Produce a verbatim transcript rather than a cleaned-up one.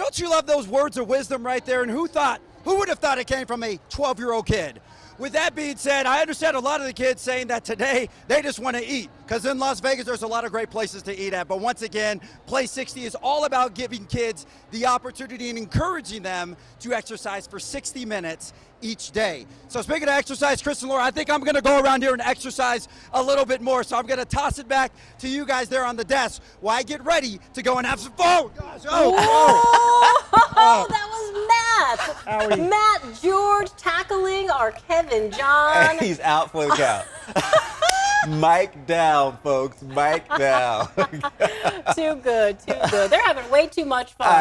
Don't you love those words of wisdom right there? And who thought, who would have thought it came from a twelve-year-old kid? With that being said, I understand a lot of the kids saying that today they just want to eat, because in Las Vegas there's a lot of great places to eat at. But once again, Play sixty is all about giving kids the opportunity and encouraging them to exercise for sixty minutes each day. So speaking of exercise, Chris and Laura, I think I'm going to go around here and exercise a little bit more. So I'm going to toss it back to you guys there on the desk while I get ready to go and have some fun. Gosh, oh, oh. oh, that was Matt. Matt George tackling our Kevin John. He's out for the count. Mic down, folks. Mic down. Too good. Too good. They're having way too much fun. I